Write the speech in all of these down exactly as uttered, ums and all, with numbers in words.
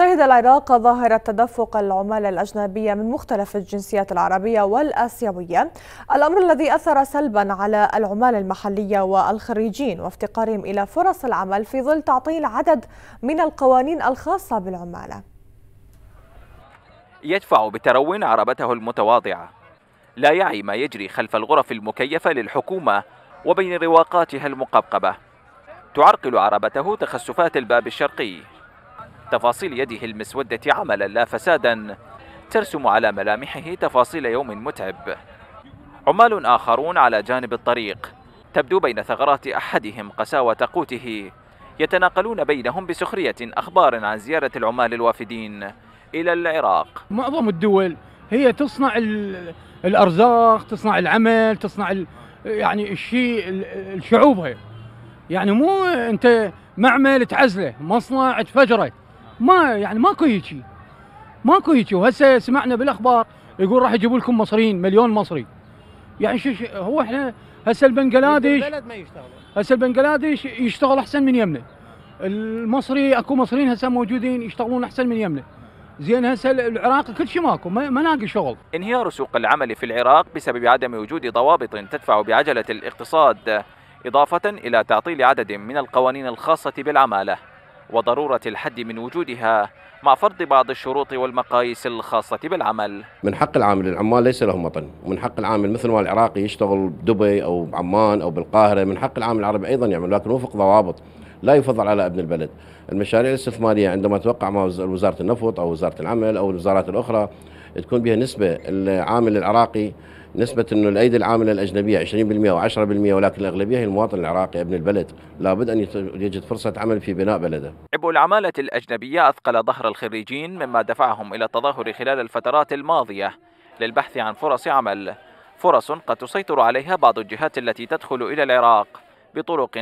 شهد العراق ظاهرة تدفق العمالة الأجنبية من مختلف الجنسيات العربية والآسيوية، الأمر الذي أثر سلبا على العمال المحلية والخريجين وافتقارهم إلى فرص العمل في ظل تعطيل عدد من القوانين الخاصة بالعمالة. يدفع بترون عربته المتواضعة، لا يعي ما يجري خلف الغرف المكيفة للحكومة وبين رواقاتها المقبقبة. تعرقل عربته تخسفات الباب الشرقي، تفاصيل يده المسودة عملا لا فسادا ترسم على ملامحه تفاصيل يوم متعب. عمال آخرون على جانب الطريق تبدو بين ثغرات أحدهم قساوة قوته، يتناقلون بينهم بسخرية أخبار عن زيارة العمال الوافدين إلى العراق. معظم الدول هي تصنع الأرزاق، تصنع العمل، تصنع يعني الشيء الشعوبها، يعني مو أنت معمل تعزله، مصنع تفجره، ما يعني ماكو هيجي ماكو هيجي. وهسه سمعنا بالاخبار يقول راح يجيبوا لكم مصريين، مليون مصري. يعني شو هو احنا هسه البنغلاديش هسه البنغلاديش يشتغل احسن من يمنا، المصري اكو مصريين هسه موجودين يشتغلون احسن من يمنا. زين هسه العراق كل شيء ماكو، ما ناقي شغل. انهيار سوق العمل في العراق بسبب عدم وجود ضوابط تدفع بعجله الاقتصاد، إضافة إلى تعطيل عدد من القوانين الخاصة بالعمالة وضرورة الحد من وجودها مع فرض بعض الشروط والمقاييس الخاصة بالعمل. من حق العامل، العمال ليس لهم وطن، ومن حق العامل مثل ما العراقي يشتغل بدبي أو بعمان أو بالقاهرة، من حق العامل العربي أيضا يعمل، لكن وفق ضوابط لا يفضل على ابن البلد. المشاريع الاستثمارية عندما توقع مع وزارة النفط أو وزارة العمل أو الوزارات الأخرى تكون بها نسبة العامل العراقي، نسبة انه الايدي العامله الاجنبيه عشرين بالمئة و10%، ولكن الاغلبيه هي المواطن العراقي ابن البلد، لابد ان يجد فرصه عمل في بناء بلده. عبء العماله الاجنبيه اثقل ظهر الخريجين، مما دفعهم الى التظاهر خلال الفترات الماضيه للبحث عن فرص عمل، فرص قد تسيطر عليها بعض الجهات التي تدخل الى العراق بطرق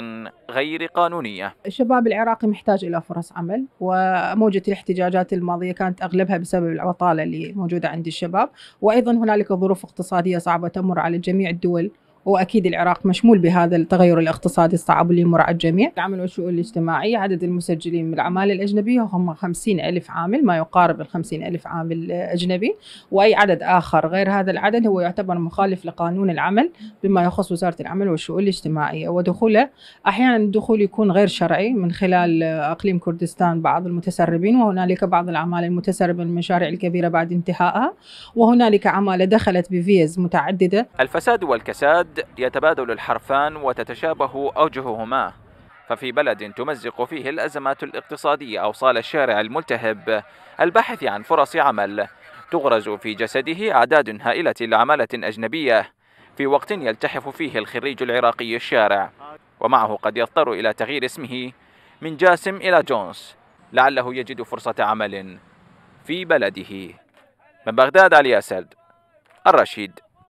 غير قانونيه. الشباب العراقي محتاج الى فرص عمل، وموجه الاحتجاجات الماضيه كانت اغلبها بسبب البطاله اللي موجوده عند الشباب، وايضا هنالك ظروف اقتصاديه صعبه تمر على جميع الدول، واكيد العراق مشمول بهذا التغير الاقتصادي الصعب اللي يمر على الجميع. العمل والشؤون الاجتماعيه عدد المسجلين من العماله الاجنبيه هم خمسين ألف عامل، ما يقارب ال خمسين ألف عامل اجنبي، واي عدد اخر غير هذا العدد هو يعتبر مخالف لقانون العمل بما يخص وزاره العمل والشؤون الاجتماعيه، ودخوله احيانا الدخول يكون غير شرعي من خلال اقليم كردستان بعض المتسربين، وهنالك بعض العماله المتسربه من المشاريع الكبيره بعد انتهائها، وهنالك عماله دخلت بفيز متعدده. الفساد والكساد يتبادل الحرفان وتتشابه أوجههما، ففي بلد تمزق فيه الأزمات الاقتصادية أوصال الشارع الملتهب الباحث عن فرص عمل، تغرز في جسده أعداد هائلة لعمالة أجنبية في وقت يلتحف فيه الخريج العراقي الشارع، ومعه قد يضطر إلى تغيير اسمه من جاسم إلى جونس لعله يجد فرصة عمل في بلده. من بغداد، علي أسد، الرشيد.